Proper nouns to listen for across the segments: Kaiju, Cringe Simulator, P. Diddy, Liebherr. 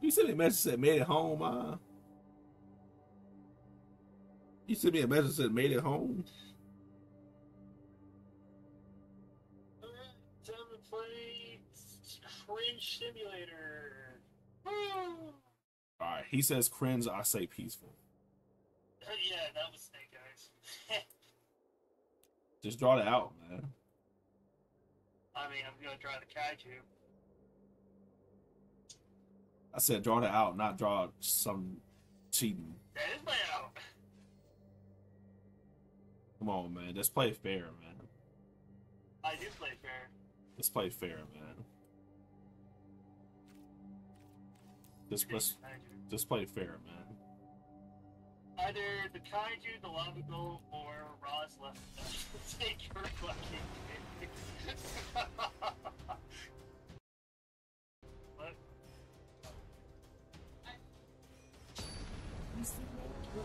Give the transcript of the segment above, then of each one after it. You sent me a message that said made it home, You sent me a message that said made it home. Time to play Cringe Simulator. Alright, he says cringe, I say peaceful. Yeah, that was snake guys. Just draw it out, man. I mean, I'm gonna draw the kaiju. I said draw it out, not draw some cheating. That is my out. Come on, man. Let's play fair, man. I do play fair. Let's play fair, man. Just play fair, man. Either the kaiju, the lava gold, or Roz left. Take your fucking What? You see me?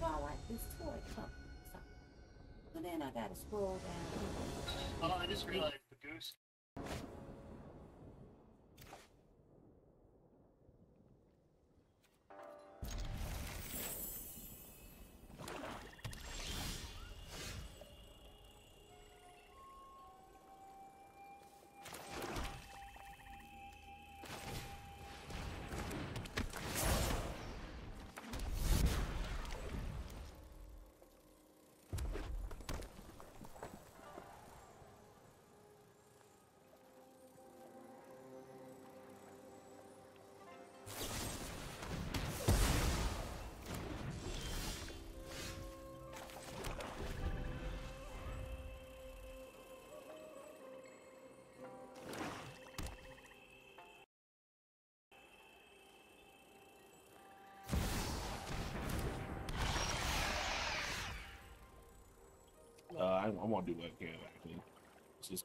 Well, like this toy company. But then I gotta scroll down. Oh, I just realized the goose. I want to do webcam actually. It's just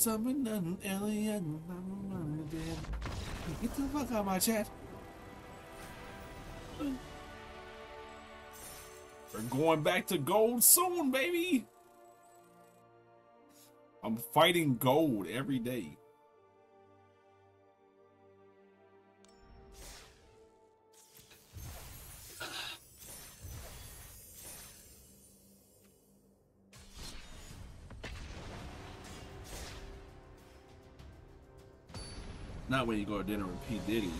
Summon an alien. I'm dead. Get the fuck out of my chat. We're going back to gold soon, baby. I'm fighting gold every day. Not when you go to dinner with P. Diddy.